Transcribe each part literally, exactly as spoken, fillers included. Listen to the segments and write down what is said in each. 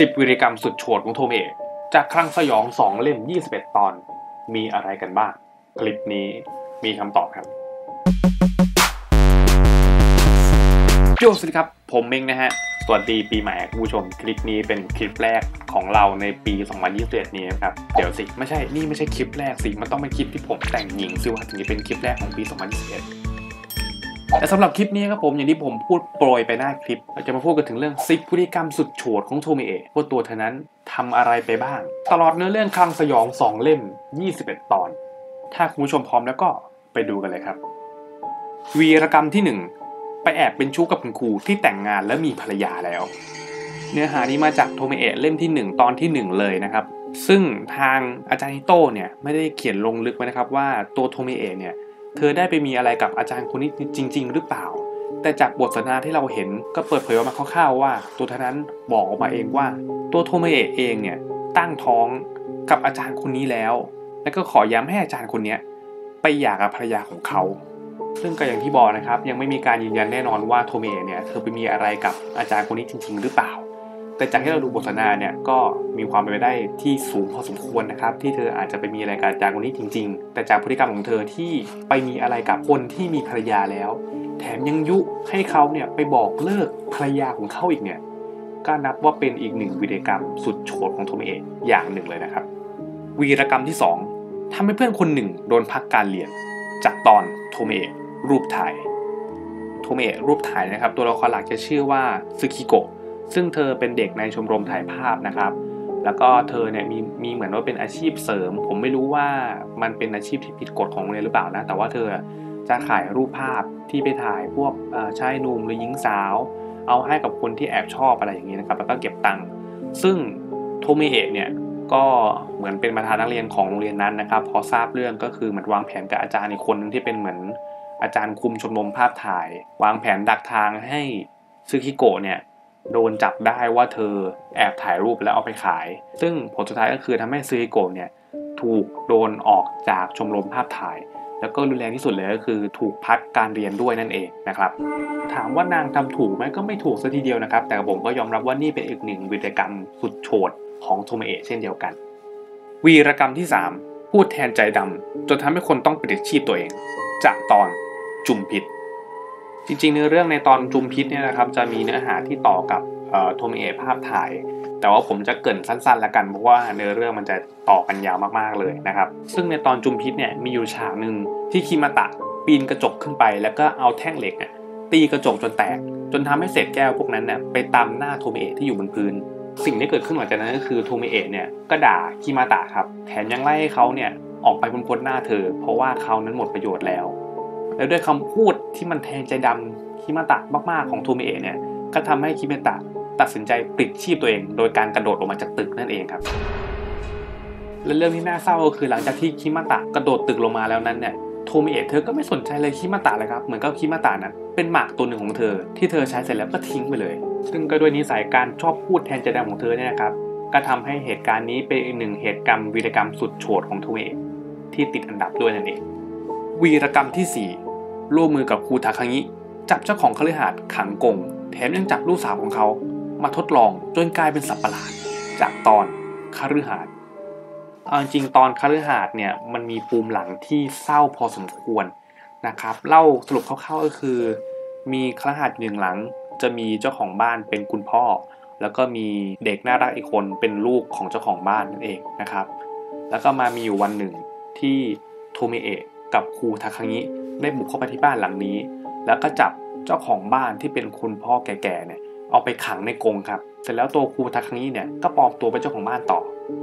สิบวีรกรรมสุดโฉดของโทเมะจากคลั่งสยองสองเล่มยี่สิบเอ็ดตอนมีอะไรกันบ้างคลิปนี้มีคำตอบครับโยสวัสดีครับผมเม้งนะฮะสวัสดีปีใหม่คุณผู้ชมคลิปนี้เป็นคลิปแรกของเราในปีสองพันยี่สิบเอ็ดนี้ครับเดี๋ยวสิไม่ใช่นี่ไม่ใช่คลิปแรกสิมันต้องเป็นคลิปที่ผมแต่งหญิงซิวะถึงจะเป็นคลิปแรกของปีสองพันยี่สิบเอ็ดแต่สำหรับคลิปนี้ครับผมอย่างที่ผมพูดโปรยไปหน้าคลิปเราจะมาพูดกันถึงเรื่องสิบพฤติกรรมสุดโฉดของโทเมะว่าตัวเธอนั้นทำอะไรไปบ้างตลอดเนื้อเรื่องคลั่งสยองสองเล่มยี่สิบเอ็ดตอนถ้าคุณผู้ชมพร้อมแล้วก็ไปดูกันเลยครับวีรกรรมที่หนึ่งไปแอบเป็นชู้กับคุณครูที่แต่งงานและมีภรรยาแล้วเนื้อหานี้มาจากโทเมะเล่มที่หนึ่งตอนที่หนึ่งเลยนะครับซึ่งทางอาจารย์ฮิโตะเนี่ยไม่ได้เขียนลงลึกไว้นะครับว่าตัวโทเมะเนี่ยเธอได้ไปมีอะไรกับอาจารย์คนนี้จริงๆหรือเปล่าแต่จากบทสนทนาที่เราเห็นก็เปิดเผยออกมาคร่าวๆว่าตัวเธอนั้นบอกออกมาเองว่าตัวโทเมะเองเนี่ยตั้งท้องกับอาจารย์คนนี้แล้วและก็ขอย้ำให้อาจารย์คนนี้ไปหย่ากับภรรยาของเขาซึ่งก็อย่างที่บอกนะครับยังไม่มีการยืนยันแน่นอนว่าโทเมะเนี่ยเธอไปมีอะไรกับอาจารย์คนนี้จริงๆหรือเปล่าแต่จากที่เราดูบทสนทนาเนี่ยก็มีความเป็นไปได้ที่สูงพอสมควรนะครับที่เธออาจจะไปมีอะไรกับอาจารย์คนนี้จริงๆแต่จากพฤติกรรมของเธอที่ไปมีอะไรกับคนที่มีภรรยาแล้วแถมยังยุให้เขาเนี่ยไปบอกเลิกภรรยาของเขาอีกเนี่ยก็นับว่าเป็นอีกหนึ่งวีรกรรมสุดโฉดของโทเมะอย่างหนึ่งเลยนะครับวีรกรรมที่สองทำให้เพื่อนคนหนึ่งโดนพักการเรียนจากตอนโทเมะรูปถ่ายโทเมะรูปถ่ายนะครับตัวละครหลักจะชื่อว่าซึคิโกะซึ่งเธอเป็นเด็กในชมรมถ่ายภาพนะครับแล้วก็เธอเนี่ยมีมีเหมือนว่าเป็นอาชีพเสริมผมไม่รู้ว่ามันเป็นอาชีพที่ผิดกฎของโรงเรียนหรือเปล่านะแต่ว่าเธอจะถ่ายรูปภาพที่ไปถ่ายพวกชายหนุ่มหรือหญิงสาวเอาให้กับคนที่แอบชอบอะไรอย่างนี้นะครับแล้วก็เก็บตังค์ซึ่งโทเมะเนี่ยก็เหมือนเป็นประธานนักเรียนของโรงเรียนนั้นนะครับพอทราบเรื่องก็คือเหมือนวางแผนกับอาจารย์อีกคนนึงที่เป็นเหมือนอาจารย์คุมชมรมภาพถ่ายวางแผนดักทางให้ซึคิโกะเนี่ยโดนจับได้ว่าเธอแอบถ่ายรูปแล้วเอาไปขายซึ่งผลสุดท้ายก็คือทำให้ซึคิโกะเนี่ยถูกโดนออกจากชมรมภาพถ่ายแล้วก็รุนแรงที่สุดเลยก็คือถูกพักการเรียนด้วยนั่นเองนะครับถามว่านางทำถูกไหมก็ไม่ถูกซะทีเดียวนะครับแต่ผมก็ยอมรับว่านี่เป็นอีกหนึ่งวีรกรรมสุดโฉดของโทเมะเช่นเดียวกันวีรกรรมที่สามพูดแทนใจดำจนทำให้คนต้องเปลี่ยนชีพตัวเองจากตอนจุ่มพิษจริงๆเนื้อเรื่องในตอนจุมพิษเนี่ยนะครับจะมีเนื้อหาที่ต่อกับโทเมะภาพถ่ายแต่ว่าผมจะเกริ่นสั้นๆแล้วกันเพราะว่าเนื้อเรื่องมันจะต่อกันยาวมากๆเลยนะครับซึ่งในตอนจุมพิษเนี่ยมีอยู่ฉากหนึ่งที่คิมาตะปีนกระจกขึ้นไปแล้วก็เอาแท่งเหล็กเนี่ยตีกระจกจนแตกจนทำให้เศษแก้วพวกนั้นเนี่ยไปตำหน้าโทเมะที่อยู่บนพื้นสิ่งที่เกิดขึ้นหลังจากนั้นก็คือโทเมะเนี่ยก็ด่าคิมาตะครับแถมยังไล่ให้เขาเนี่ยออกไปบนพ้นหน้าเธอเพราะว่าเขานั้นหมดประโยชน์แล้วแล้วด้วยคำพูดที่มันแทงใจดำคิมาตะมากๆของโทเมะเนี่ยก็ทำให้คิมาตะตัดสินใจปลิดชีพตัวเองโดยการกระโดดออกมาจากตึกนั่นเองครับและเรื่องที่น่าเศร้าก็คือหลังจากที่คิมาตะกระโดดตึกลงมาแล้วนั้นเนี่ยโทเมะเธอก็ไม่สนใจเลยคิมาตะเลยครับเหมือนกับคิมาตะนั้นเป็นหมากตัวหนึ่งของเธอที่เธอใช้เสร็จแล้วก็ทิ้งไปเลยซึ่งก็ด้วยนิสัยการชอบพูดแทนใจดำของเธอเนี่ยนะครับก็ทำให้เหตุการณ์นี้เป็นอีกหนึ่งเหตุกรรมวีรกรรมสุดโฉดของโทเมะที่ติดอันดับด้วยนั่นเองวีรกรรมที่สี่ร่วมมือกับครูทาคางิจับเจ้าของคฤหาสน์ขังกงแถมยังจับลูกสาวของเขามาทดลองจนกลายเป็นสัตว์ประหลาดจากตอนคฤหาสน์เอาจริงตอนคฤหาสน์เนี่ยมันมีปูมหลังที่เศร้าพอสมควรนะครับเล่าสรุปคร่าวๆก็คือมีคฤหาสน์หนึ่งหลังจะมีเจ้าของบ้านเป็นคุณพ่อแล้วก็มีเด็กน่ารักอีกคนเป็นลูกของเจ้าของบ้านนั่นเองนะครับแล้วก็มามีอยู่วันหนึ่งที่โทเมะกับครูทาคางิได้บุกเข้าไปที่บ้านหลังนี้แล้วก็จับเจ้าของบ้านที่เป็นคุณพ่อแก่ๆเนี่ยเอาไปขังในกรงครับเสร็จแล้วตัวครูทาคางิเนี่ยก็ปลอมตัวเป็นเจ้าของบ้านต่อ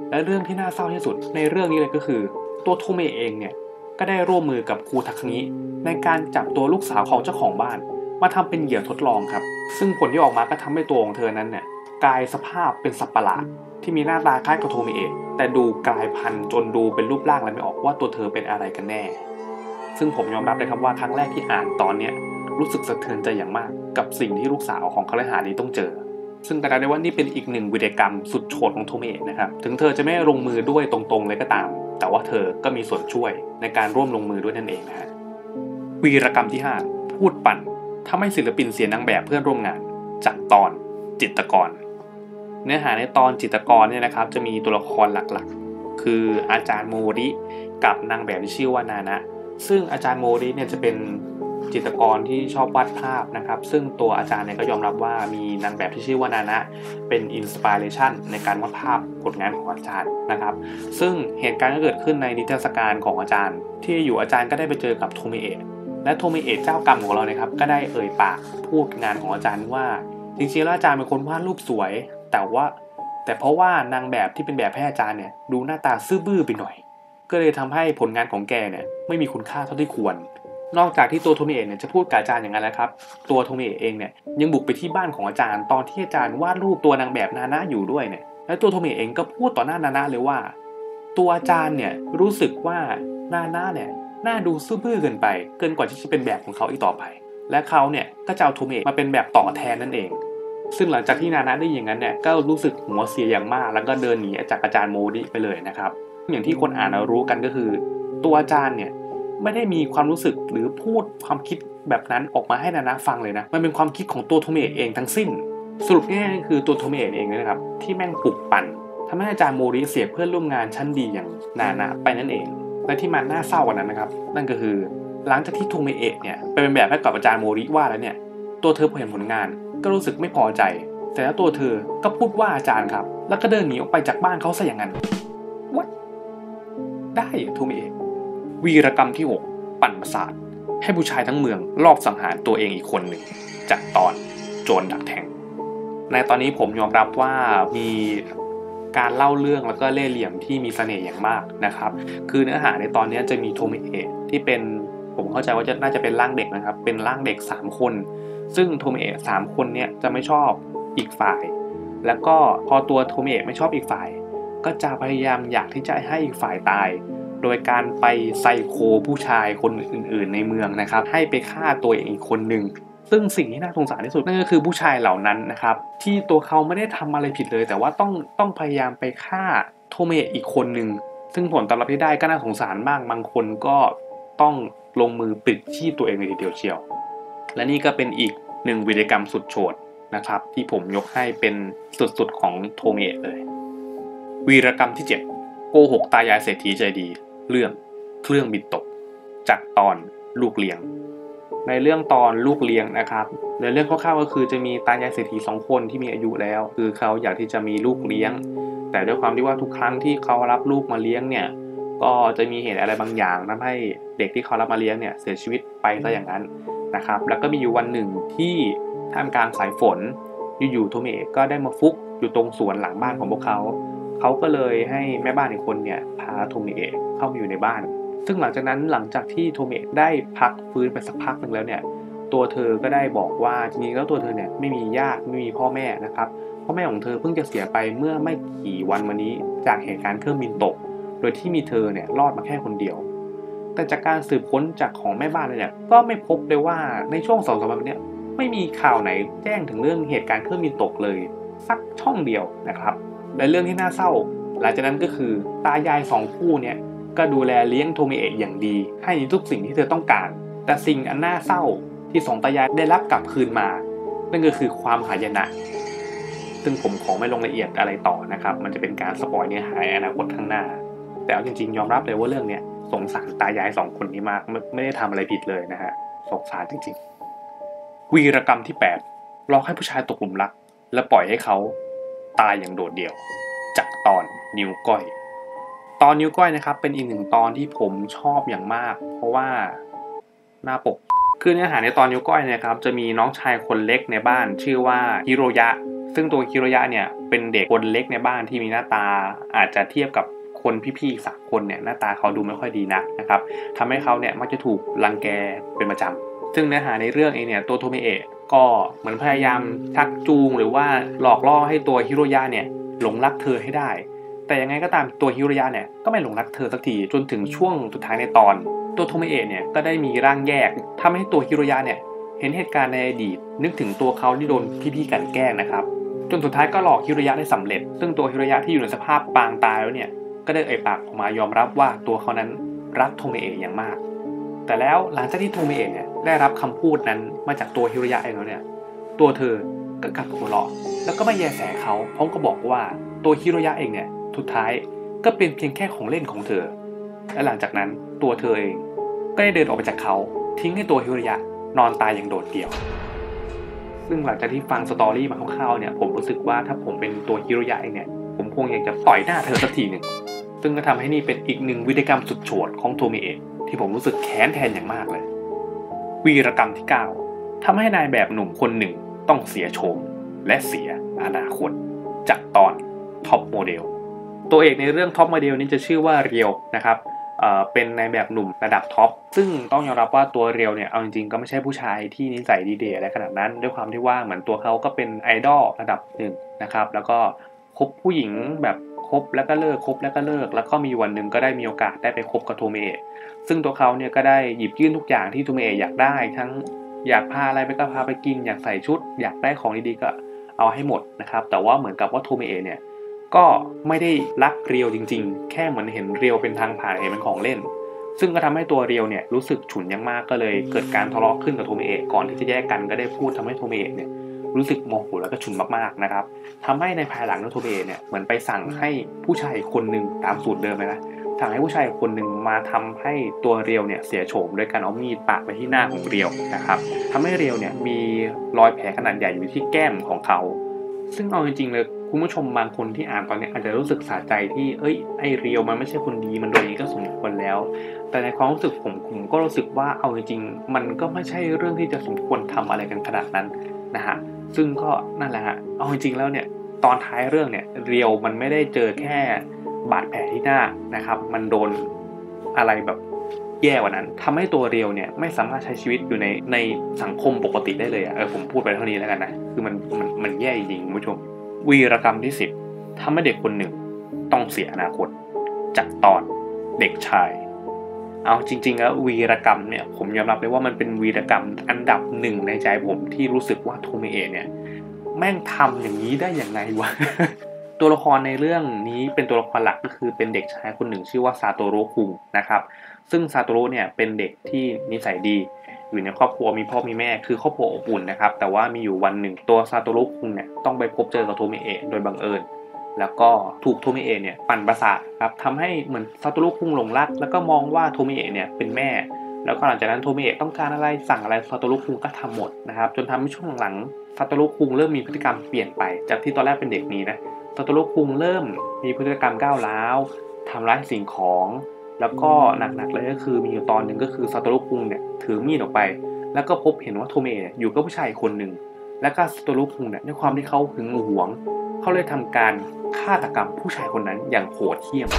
และเรื่องที่น่าเศร้าที่สุดในเรื่องนี้เลยก็คือตัวโทเมะเองเนี่ยก็ได้ร่วมมือกับครูทาคางิในการจับตัวลูกสาวของเจ้าของบ้านมาทำเป็นเหยื่อทดลองครับซึ่งผลที่ออกมาก็ทำให้ตัวของเธอนั้นเนี่ยกลายสภาพเป็นสัตว์ประหลาดที่มีหน้าตาคล้ายกับโทเมะแต่ดูกลายพันธุ์จนดูเป็นรูปร่างอะไรไม่ออกว่าตัวเธอเป็นอะไรกันแน่ซึ่งผมยอมรับเลยครับว่าครั้งแรกที่อ่านตอนเนี้ยรู้สึกสะเทือนใจอย่างมากกับสิ่งที่ลูกสาวของคฤหาสน์นี้ต้องเจอซึ่งกระนั้นได้ว่านี่เป็นอีกหนึ่งวีรกรรมสุดโฉดของโทเมะนะครับถึงเธอจะไม่ลงมือด้วยตรงๆเลยก็ตามแต่ว่าเธอก็มีส่วนช่วยในการร่วมลงมือด้วยนั่นเองนะฮะวีรกรรมที่ห้าพูดปั่นทำให้ศิลปินเสียนางแบบเพื่อนร่วมงานจากตอนจิตรกร เนื้อหาในตอนจิตรกรเนี่ยนะครับจะมีตัวละครหลักๆคืออาจารย์โมริกับนางแบบที่ชื่อว่านานะซึ่งอาจารย์โมริเนี่ยจะเป็นจิตรกรที่ชอบวาดภาพนะครับซึ่งตัวอาจารย์เนี่ยก็ยอมรับว่ามีนางแบบที่ชื่อว่านานะเป็นอินสปิเรชันในการวาดภาพผลงานของอาจารย์นะครับซึ่งเหตุการณ์ก็เกิดขึ้นในนิทรรศการของอาจารย์ที่อยู่อาจารย์ก็ได้ไปเจอกับโทมิเอะและโทมิเอะเจ้ากรรมของเราเนี่ยครับก็ได้เอ่ยปากพูดงานของอาจารย์ว่าจริงๆแล้วอาจารย์เป็นคนวาดรูปสวยแต่ว่าแต่เพราะว่านางแบบที่เป็นแบบให้อาจารย์เนี่ยดูหน้าตาซื่อบื้อไปหน่อยก็เลยทำให้ผลงานของแกเนี่ยไม่มีคุณค่าเท่าที่ควรนอกจากที่ตัวโทมิเอะเนี่ยจะพูดกับอาจารย์อย่างนั้นแล้วครับตัวโทมิเอะเองเนี่ยยังบุกไปที่บ้านของอาจารย์ตอนที่อาจารย์วาดรูปตัวนางแบบนานะอยู่ด้วยเนี่ยและตัวโทมิเอะเองก็พูดต่อหน้านานะเลยว่าตัวอาจารย์เนี่ยรู้สึกว่านานะเนี่ยน่าดูซื่อบื้อเกินไปเกินกว่าที่จะเป็นแบบของเขาอีกต่อไปและเขาเนี่ยก็จะเอาโทมิเอะมาเป็นแบบต่อแทนนั่นเองซึ่งหลังจากที่นานะได้อย่างนั้นเนี่ยก็รู้สึกหัวเสียอย่างมากแล้วก็เดินหนีจากอาจารย์โมริไปเลยนะครับอย่างที่คนอ่านเรารู้กันก็คือตัวอาจารย์เนี่ยไม่ได้มีความรู้สึกหรือพูดความคิดแบบนั้นออกมาให้นานะฟังเลยนะมันเป็นความคิดของตัวโทมิเอะเองทั้งสิ้นสรุปง่ายๆคือตัวโทมิเอะเองนะครับที่แม่งปลุกปั่นทำให้อาจารย์โมริเสียเพื่อนร่วมงานชั้นดีอย่างนานะไปนั่นเองและที่มันน่าเศร้ากว่านั้นนะครับนั่นก็คือหลังจากที่โทมิเอะเนี่ยไปเป็นแบบให้กับอาจารย์โมริว่าแล้วเนี่ยตัวเธอพอเห็นผลงานก็รู้สึกไม่พอใจแต่แล้วตัวเธอก็พูดว่าอาจารย์ครับแล้วก็เดินหนีออกไปจากบ้านเขาซะอย่างนั้นวัดได้โทมิเอะวีรกรรมที่หกปั่นประสาทให้ผู้ชายทั้งเมืองลอบสังหารตัวเองอีกคนหนึ่งจากตอนโจรดักแทงในตอนนี้ผมยอมรับว่ามีการเล่าเรื่องแล้วก็เล่ห์เหลี่ยมที่มีเสน่ห์อย่างมากนะครับคือเนื้อหาในตอนนี้จะมีโทมิเอะที่เป็นผมเข้าใจว่าน่าจะเป็นร่างเด็กนะครับเป็นร่างเด็กสามคนซึ่งโทมิเอะสามคนเนี่ยจะไม่ชอบอีกฝ่ายแล้วก็พอตัวโทมิเอะไม่ชอบอีกฝ่ายก็จะพยายามอยากที่จะให้อีกฝ่ายตายโดยการไปไซโคผู้ชายคนอื่นๆในเมืองนะครับให้ไปฆ่าตัวเองอีกคนหนึ่งซึ่งสิ่งที่น่าสงสารที่สุดนั่นก็คือผู้ชายเหล่านั้นนะครับที่ตัวเขาไม่ได้ทำอะไรผิดเลยแต่ว่าต้องต้องพยายามไปฆ่าโทมิเอะอีกคนหนึ่งซึ่งผลตอบรับที่ได้ก็น่าสงสารมากบางคนก็ต้องลงมือปิดชีพตัวเองในทีเดียวเชียวและนี่ก็เป็นอีกหนึ่งวีรกรรมสุดโฉดนะครับที่ผมยกให้เป็นสุดๆของโทมิเอะเลยวีรกรรมที่เจ็ดโกหกตายายเศรษฐีใจดีเรื่องเครื่องบินตกจากตอนลูกเลี้ยงในเรื่องตอนลูกเลี้ยงนะครับในเรื่องคร่าวๆก็คือจะมีตายายเศรษฐีสองคนที่มีอายุแล้วคือเขาอยากที่จะมีลูกเลี้ยงแต่ด้วยความที่ว่าทุกครั้งที่เขารับลูกมาเลี้ยงเนี่ยก็จะมีเหตุอะไรบางอย่างทำให้เด็กที่เขารับมาเลี้ยงเนี่ยเสียชีวิตไปซะอย่างนั้นนะครับแล้วก็มีอยู่วันหนึ่งที่ท่ามกลางสายฝนอยู่ๆโทมิเอะก็ได้มาฟุกอยู่ตรงสวนหลังบ้านของพวกเขาเขาก็เลยให้แม่บ้านอีกคนเนี่ยพาโทมิเอะเข้ามาอยู่ในบ้านซึ่งหลังจากนั้นหลังจากที่โทมิเอะได้พักฟื้นไปสักพักหนึ่งแล้วเนี่ยตัวเธอก็ได้บอกว่าจริงๆแล้วตัวเธอเนี่ยไม่มีญาติไม่มีพ่อแม่นะครับพ่อแม่ของเธอเพิ่งจะเสียไปเมื่อไม่กี่วันมานี้จากเหตุการณ์เครื่องบินตกโดยที่มีเธอเนี่ยรอดมาแค่คนเดียวแต่จากการสืบค้นจากของแม่บ้านเลยเนี่ยก็ไม่พบเลยว่าในช่วงสองสามวันนี้ไม่มีข่าวไหนแจ้งถึงเรื่องเหตุการณ์เครื่องบินตกเลยสักช่องเดียวนะครับและเรื่องที่น่าเศร้าหลังจากนั้นก็คือตายายสองคู่เนี่ยก็ดูแลเลี้ยงโทมิเอะอย่างดีให้ทุกสิ่งที่เธอต้องการแต่สิ่งอันน่าเศร้าที่สองตายายได้รับกลับคืนมานั่นก็คือความหายนะซึ่งผมขอไม่ลงรายละเอียดอะไรต่อนะครับมันจะเป็นการสปอยเนื้อหาในอนาคตข้างหน้าแต่เอาจริงๆยอมรับเลยว่าเรื่องเนี้ยสงสารตายายสองคนนี้มากไม่ได้ทำอะไรผิดเลยนะฮะสงสารจริงๆวีรกรรมที่แปดหลอกให้ผู้ชายตกหลุมรักและปล่อยให้เขาตายอย่างโดดเดี่ยวจากตอนนิ้วก้อยตอนนิ้วก้อยนะครับเป็นอีกหนึ่งตอนที่ผมชอบอย่างมากเพราะว่าหน้าปกคือเนื้อหาในตอนนิ้วก้อยนะครับจะมีน้องชายคนเล็กในบ้านชื่อว่าฮิโรยะซึ่งตัวฮิโรยะเนี่ยเป็นเด็กคนเล็กในบ้านที่มีหน้าตาอาจจะเทียบกับคนพี่ๆสักคนเนี่ยหน้าตาเขาดูไม่ค่อยดีนักนะครับทำให้เขาเนี่ยมักจะถูกรังแกเป็นประจำซึ่งเนื้อหาในเรื่องเองเนี่ยตัวโทมิเอะก็เหมือนพยายามชักจูงหรือว่าหลอกล่อให้ตัวฮิโรยะเนี่ยหลงรักเธอให้ได้แต่ยังไงก็ตามตัวฮิโรยะเนี่ยก็ไม่หลงรักเธอสักทีจนถึงช่วงสุดท้ายในตอนตัวโทมิเอะเนี่ยก็ได้มีร่างแยกทำให้ตัวฮิโรยะเนี่ยเห็นเหตุการณ์ในอดีตนึกถึงตัวเขาที่โดนพี่ๆกันแกล้งนะครับจนสุดท้ายก็หลอกฮิโรยะได้สำเร็จซึ่งตัวฮิโรยะที่อยู่ในสภาพปางตายแล้วเนี่ยก็ได้เอ่ยปากออกมายอมรับว่าตัวเขานั้นรักโทมิเอะอย่างมากแต่แล้วหลังจากที่โทมิเอะเนี่ยได้รับคำพูดนั้นมาจากตัวฮิโรยะเองแล้วเนี่ยตัวเธอ ก็กลับหัวเราะแล้วก็ไม่แยแสเขาพร้อมก็บอกว่าตัวฮิโรยะเองเนี่ยทุดท้ายก็เป็นเพียงแค่ของเล่นของเธอและหลังจากนั้นตัวเธอเองก็ได้เดินออกไปจากเขาทิ้งให้ตัวฮิโรยะนอนตายอย่างโดดเดี่ยวซึ่งหลังจากที่ฟังสตอรี่มาคร่าวๆเนี่ยผมรู้สึกว่าถ้าผมเป็นตัวฮิโรยะเองเนี่ยผมคงอยากจะต่อยหน้าเธอสักทีหนึ่งซึ่งก็ทำให้นี่เป็นอีกหนึ่งวีรกรรมสุดโฉดของโทมิเอะที่ผมรู้สึกแค้นแทนอย่างมากเลยวีรกรรมที่เก้าทำให้นายแบบหนุ่มคนหนึ่งต้องเสียโฉมและเสียอนาคตจากตอนท็อปโมเดลตัวเอกในเรื่องท็อปโมเดลนี้จะชื่อว่าเรียวนะครับเป็นนายแบบหนุ่มระดับท็อปซึ่งต้องยอมรับว่าตัวเรียวเนี่ยเอาจริงๆก็ไม่ใช่ผู้ชายที่นิสัยดีเดย์อะไรขนาดนั้นด้วยความที่ว่าเหมือนตัวเขาก็เป็นไอดอลระดับหนึ่งนะครับแล้วก็คบผู้หญิงแบบคบแล้วก็เลิกคบแล้วก็เลิกแล้วก็มีวันหนึ่งก็ได้มีโอกาสได้ไปคบกับโทเมะซึ่งตัวเขาเนี่ยก็ได้หยิบยื่นทุกอย่างที่โทเมะอยากได้ทั้งอยากพาอะไรไปก็พาไปกินอยากใส่ชุดอยากได้ของดีๆก็เอาให้หมดนะครับแต่ว่าเหมือนกับว่าโทเมะเนี่ยก็ไม่ได้รักเรียวจริงๆแค่เหมือนเห็นเรียวเป็นทางผ่านเห็นเป็นของเล่นซึ่งก็ทำให้ตัวเรียวเนี่ยรู้สึกฉุนอย่างมากก็เลยเกิดการทะเลาะขึ้นกับโทเมะก่อนที่จะแยกกันก็ได้พูดทำให้โทเมะเนี่ยรู้สึกโมโหแล้วก็ฉุนมากๆนะครับทำให้ในภายหลังโทเมะเนี่ยเหมือนไปสั่งให้ผู้ชายคนหนึ่งตามสูตรเดิมเลยนะสั่งให้ผู้ชายคนหนึ่งมาทำให้ตัวเรียวเนี่ยเสียโฉมโดยการเอามีดปาดไปที่หน้าของเรียวนะครับทำให้เรียวเนี่ยมีรอยแผลขนาดใหญ่อยู่ที่แก้มของเขาซึ่งเอาจริงๆเลยคุณผู้ชมบางคนที่อ่านตอนนี้อาจจะรู้สึกสะใจที่เอ้ยไอเรียวมันไม่ใช่คนดีมันโดนอย่างนี้ก็สมควรแล้วแต่ในความรู้สึกผมผมก็รู้สึกว่าเอาจริงๆมันก็ไม่ใช่เรื่องที่จะสมควรทำอะไรกันขนาดนั้นนะฮะซึ่งก็นั่นแหละฮะเอาจริงๆแล้วเนี่ยตอนท้ายเรื่องเนี่ยเรียวมันไม่ได้เจอแค่บาดแผลที่หน้านะครับมันโดนอะไรแบบแย่กว่านั้นทำให้ตัวเรียวเนี่ยไม่สามารถใช้ชีวิตอยู่ในในสังคมปกติได้เลยอ่ะเออผมพูดไปเท่านี้แล้วกันนะคือมันมันมันแย่จริงคุณผู้ชมวีรกรรมที่สิบทำให้เด็กคนหนึ่งต้องเสียอนาคตจากตอนเด็กชายเอาจริงๆแล้ววีรกรรมเนี่ยผมยอมรับเลยว่ามันเป็นวีรกรรมอันดับหนึ่งในใจผมที่รู้สึกว่าโทเมะเนี่ยแม่งทำอย่างนี้ได้อย่างไรวะ ตัวละครในเรื่องนี้เป็นตัวละครหลักก็คือเป็นเด็กชายคนหนึ่งชื่อว่าซาโตรุคุงนะครับซึ่งซาโตรุเนี่ยเป็นเด็กที่นิสัยดีอยู่ในครอบครัวมีพ่อมีแม่คือครอบครัวอบอุ่นนะครับแต่ว่ามีอยู่วันหนึ่งตัวซาโตรุคุงเนี่ยต้องไปพบเจอกับโทเมะโดยบังเอิญแล้วก็ถูกโทเมะเนี่ยปั่นประสาทครับทำให้เหมือนซาโตรุคุงหลงรักแล้วก็มองว่าโทเมะเนี่ยเป็นแม่แล้วก็หลังจากนั้นโทเมะต้องการอะไรสั่งอะไรซาโตรุคุงก็ทำหมดนะครับจนทำให้ช่วงหลังซาโตรุคุงเริ่มมีพฤติกรรมเปลี่ยนไปจากที่ตอนแรกเป็นเด็กนี้นะซาโตรุคุงเริ่มมีพฤติกรรมก้าวร้าวทำร้ายสิ่งของแล้วก็หนักๆเลยก็คือมีอยู่ตอนหนึ่งก็คือซาโตรุคุงเนี่ยถือมีดออกไปแล้วก็พบเห็นว่าโทเมะอยู่กับผู้ชายคนหนึ่งแล้วก็ซาโตรุคุงเนี่ยด้วยความที่เขาหึงหวงเขาเลยทำการฆาตกรรมผู้ชายคนนั้นอย่างโหดเหี้ยม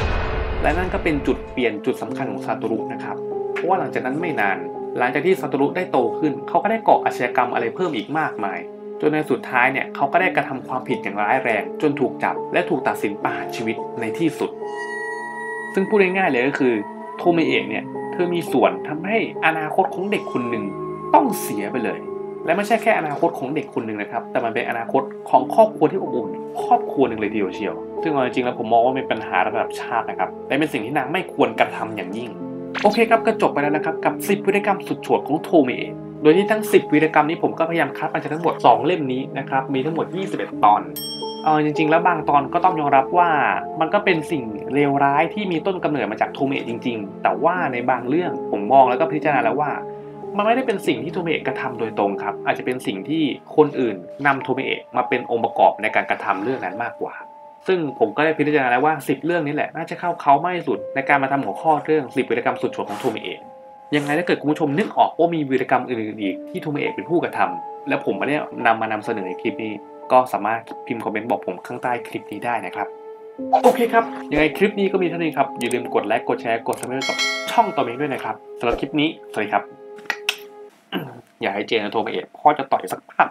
และนั่นก็เป็นจุดเปลี่ยนจุดสำคัญของซาโตรุนะครับเพราะว่าหลังจากนั้นไม่นานหลังจากที่ซาโตรุได้โตขึ้นเขาก็ได้ก่ออาชญากรรมอะไรเพิ่มอีกมากมายจนในสุดท้ายเนี่ยเขาก็ได้กระทำความผิดอย่างร้ายแรงจนถูกจับและถูกตัดสินประหารชีวิตในที่สุดซึ่งพูดง่ายๆเลยก็คือโทเมะเนี่ยเธอมีส่วนทำให้อนาคตของเด็กคนหนึ่งต้องเสียไปเลยและไม่ใช่แค่อนาคตของเด็กคนหนึ่งนะครับแต่มันเป็นอนาคตของครอบครัวที่อบอุ่นครอบครัวหนึ่งเลยทีเดียวเชียวซึ่งจริงๆแล้วผมมองว่าเป็นปัญหาระดับชาตินะครับและเป็นสิ่งที่นางไม่ควรกระทำอย่างยิ่งโอเคครับก็จบไปแล้วนะครับกับสิบวีรกรรมสุดโฉดของโทเมะโดยที่ทั้งสิบวีรกรรมนี้ผมก็พยายามคัดมาจากทั้งหมดสองเล่มนี้นะครับมีทั้งหมดยี่สิบเอ็ดตอนเออจริงๆแล้วบางตอนก็ต้องยอมรับว่ามันก็เป็นสิ่งเลวร้ายที่มีต้นกำเนิดมาจากโทเมะจริงๆแต่ว่าในบางเรื่องผมมองแล้วก็พิจารณาแล้วว่ามันไม่ได้เป็นสิ่งที่โทเมะกระทำโดยตรงครับอาจจะเป็นสิ่งที่คนอื่นนำโทเมะมาเป็นองค์ประกอบในการกระทำเรื่องนั้นมากกว่าซึ่งผมก็ได้พิจารณาแล้วว่าสิบเรื่องนี้แหละน่าจะเข้าเขามากที่สุดในการมาทำหัวข้อเรื่องสิบวีรกรรมสุดโฉดของโทเมะยังไงถ้าเกิดคุณผู้ชมนึกออกว่ามีวีรกรรมอื่นๆอีกที่โทเมะเป็นผู้กระทำและผมไม่ได้นำมานำเสนอในคลิปนี้ก็สามารถพิมพ์คอมเมนต์บอกผมข้างใต้คลิปนี้ได้นะครับโอเคครับยังไงคลิปนี้ก็มีเท่านี้ครับอย่าลืมกดไลค์กดแชร์กดซับสไครป์กับช่องตัวเองด้วยนะครับสำหรับคลิปนี้สวัสดีครับอย่าให้เจนโทรมาเอะพ่อจะต่อยสักพัก